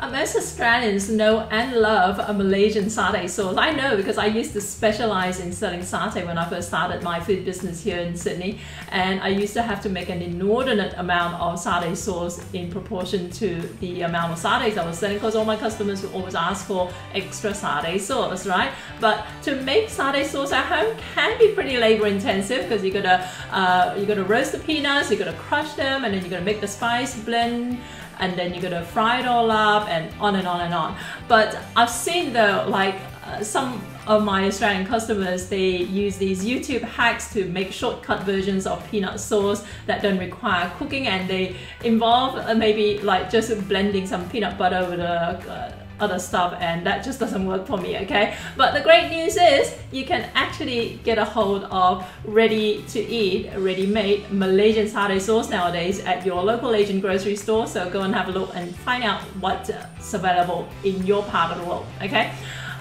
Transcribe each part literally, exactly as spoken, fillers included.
Most Australians know and love a Malaysian satay sauce. I know because I used to specialize in selling satay when I first started my food business here in Sydney, and I used to have to make an inordinate amount of satay sauce in proportion to the amount of satays I was selling, because all my customers would always ask for extra satay sauce, right? But to make satay sauce at home can be pretty labor intensive, because you gotta uh, you gotta roast the peanuts, you gotta crush them, and then you gotta make the spice blend, and then you're gonna fry it all up, and on and on and on. But I've seen though, like uh, some of my Australian customers, they use these YouTube hacks to make shortcut versions of peanut sauce that don't require cooking, and they involve uh, maybe like just blending some peanut butter with a uh, other stuff, and that just doesn't work for me, okay? But the great news is you can actually get a hold of ready to eat, ready-made Malaysian satay sauce nowadays at your local Asian grocery store, so go and have a look and find out what's available in your part of the world, okay?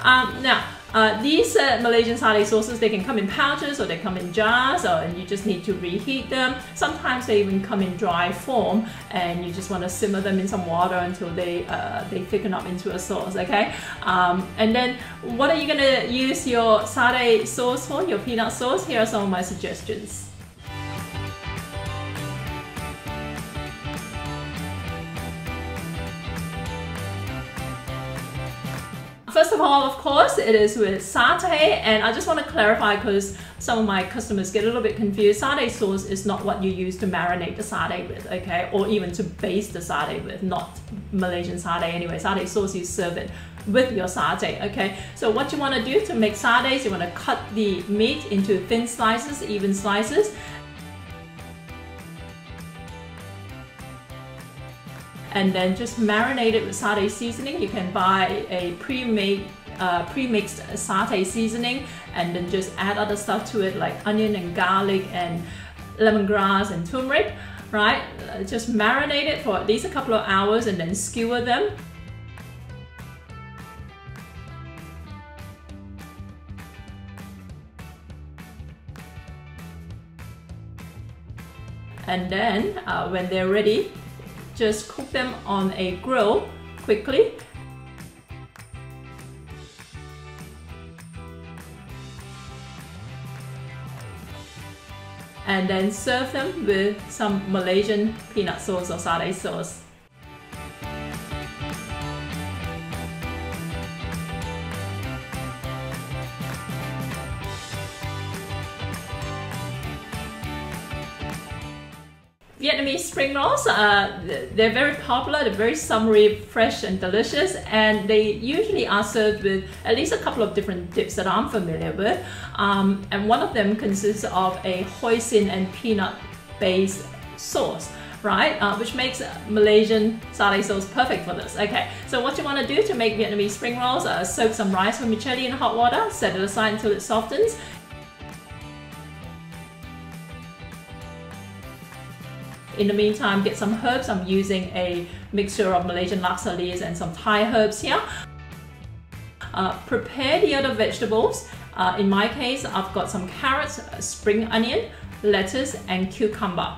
Um, now, uh, these uh, Malaysian satay sauces, they can come in pouches or they come in jars, or, and you just need to reheat them. Sometimes they even come in dry form, and you just want to simmer them in some water until they uh, they thicken up into a sauce, okay? Um, and then what are you going to use your satay sauce for, your peanut sauce? Here are some of my suggestions. First of all, of course, it is with satay, and I just want to clarify because some of my customers get a little bit confused. Satay sauce is not what you use to marinate the satay with, okay, or even to baste the satay with, not Malaysian satay anyway. Satay sauce, you serve it with your satay, okay? So what you want to do to make satay is you want to cut the meat into thin slices, even slices, and then just marinate it with satay seasoning. You can buy a pre-made, uh, pre-mixed satay seasoning, and then just add other stuff to it like onion and garlic and lemongrass and turmeric, right? Just marinate it for at least a couple of hours and then skewer them. And then uh, when they're ready, just cook them on a grill quickly. And then serve them with some Malaysian peanut sauce or satay sauce. Vietnamese spring rolls, uh, they're very popular, they're very summery, fresh and delicious, and they usually are served with at least a couple of different dips that I'm familiar with. Um, and one of them consists of a hoisin and peanut based sauce, right? Uh, which makes Malaysian satay sauce perfect for this. Okay, so what you want to do to make Vietnamese spring rolls, uh, soak some rice vermicelli in hot water, set it aside until it softens. In the meantime, get some herbs. I'm using a mixture of Malaysian laksa leaves and some Thai herbs here. Uh, prepare the other vegetables. Uh, in my case, I've got some carrots, spring onion, lettuce, and cucumber.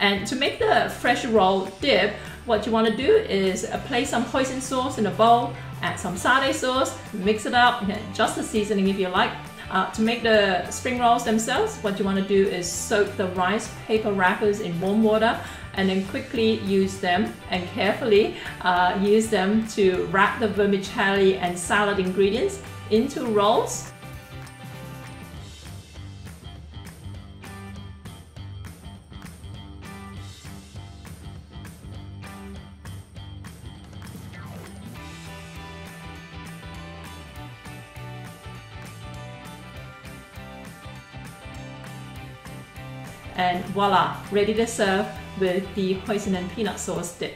And to make the fresh roll dip, what you want to do is place some hoisin sauce in a bowl, add some satay sauce, mix it up, adjust the seasoning if you like. Uh, to make the spring rolls themselves, what you want to do is soak the rice paper wrappers in warm water, and then quickly use them and carefully uh, use them to wrap the vermicelli and salad ingredients into rolls. And voila, ready to serve with the hoisin and peanut sauce dip.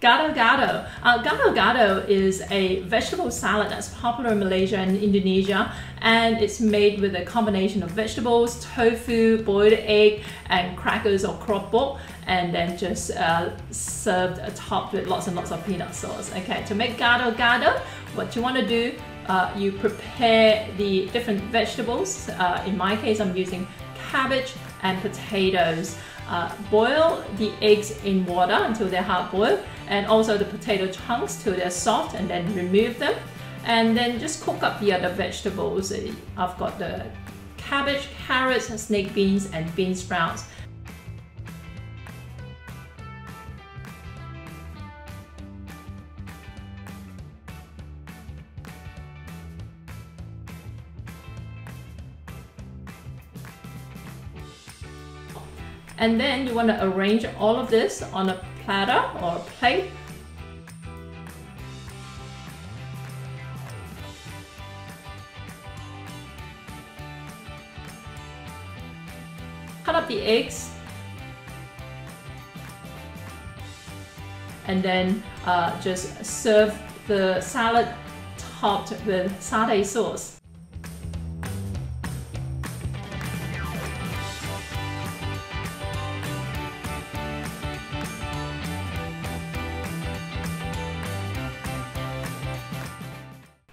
Gado gado. Uh, gado gado is a vegetable salad that's popular in Malaysia and Indonesia, and it's made with a combination of vegetables, tofu, boiled egg, and crackers or keropok, and then just uh, served atop with lots and lots of peanut sauce. Okay, to make gado gado, what you want to do, uh, you prepare the different vegetables. Uh, in my case, I'm using cabbage and potatoes. Uh, boil the eggs in water until they're hard boiled, and also the potato chunks till they're soft, and then remove them, and then just cook up the other vegetables. I've got the cabbage, carrots, and snake beans, and bean sprouts. And then you want to arrange all of this on a platter or a plate. Cut up the eggs, and then uh, just serve the salad topped with satay sauce.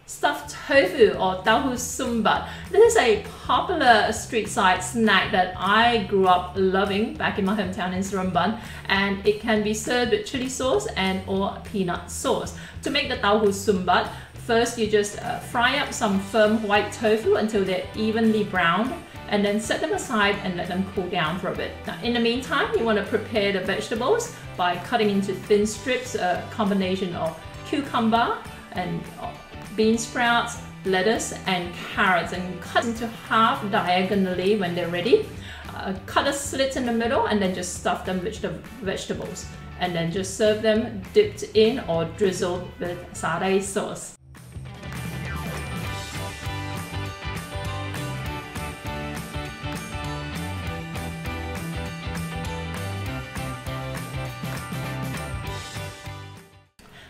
Stuffed tofu or tahu sumbat. This is a popular street side snack that I grew up loving back in my hometown in Seremban, and it can be served with chili sauce and or peanut sauce. To make the tahu sumbat, first you just uh, fry up some firm white tofu until they're evenly browned, and then set them aside and let them cool down for a bit. Now, in the meantime, you want to prepare the vegetables by cutting into thin strips, a combination of cucumber and bean sprouts, lettuce, and carrots, and cut into half diagonally when they're ready. Uh, cut a slit in the middle and then just stuff them with the vegetables, and then just serve them dipped in or drizzled with satay sauce.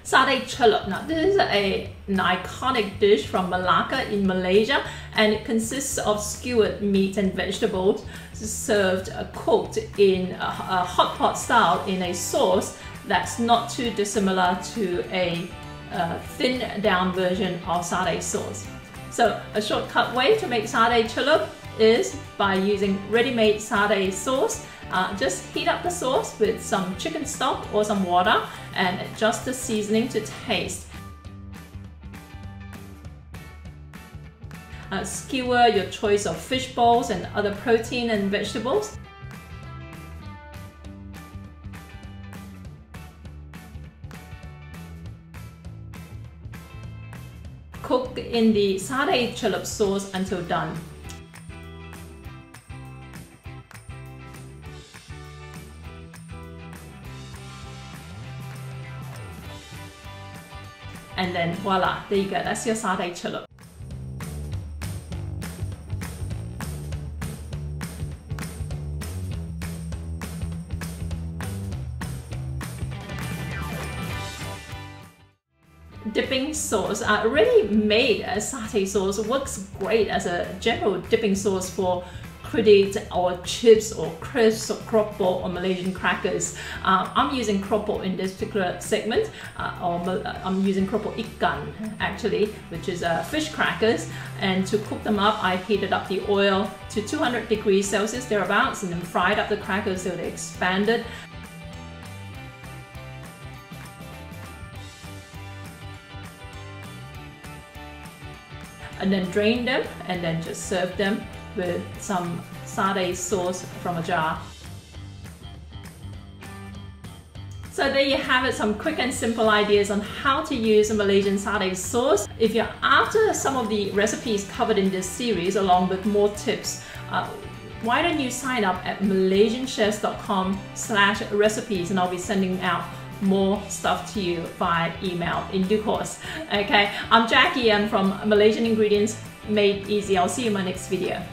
Satay celup. Now, this is a, an iconic dish from Malacca in Malaysia, and it consists of skewered meat and vegetables served uh, cooked in a, a hot pot style in a sauce that's not too dissimilar to a uh, thinned down version of satay sauce. So a shortcut way to make satay celup is by using ready-made satay sauce. Uh, just heat up the sauce with some chicken stock or some water, and adjust the seasoning to taste. Uh, skewer your choice of fish balls and other protein and vegetables. Cook in the satay celup sauce until done. And then voila, there you go, that's your satay celup. Dipping sauce. I already made a satay sauce, works great as a general dipping sauce for crudite or chips or crisps or keropok or Malaysian crackers. Uh, I'm using keropok in this particular segment, uh, or I'm using keropok ikan actually, which is uh, fish crackers. And to cook them up, I heated up the oil to two hundred degrees Celsius thereabouts, and then fried up the crackers so they expanded. And then drain them, and then just serve them with some satay sauce from a jar. So there you have it, some quick and simple ideas on how to use a Malaysian satay sauce. If you're after some of the recipes covered in this series along with more tips, uh, why don't you sign up at malaysian chefs dot com slash recipes, and I'll be sending out more stuff to you by email in due course. Okay, I'm Jackie, I'm from Malaysian Ingredients Made Easy. I'll see you in my next video.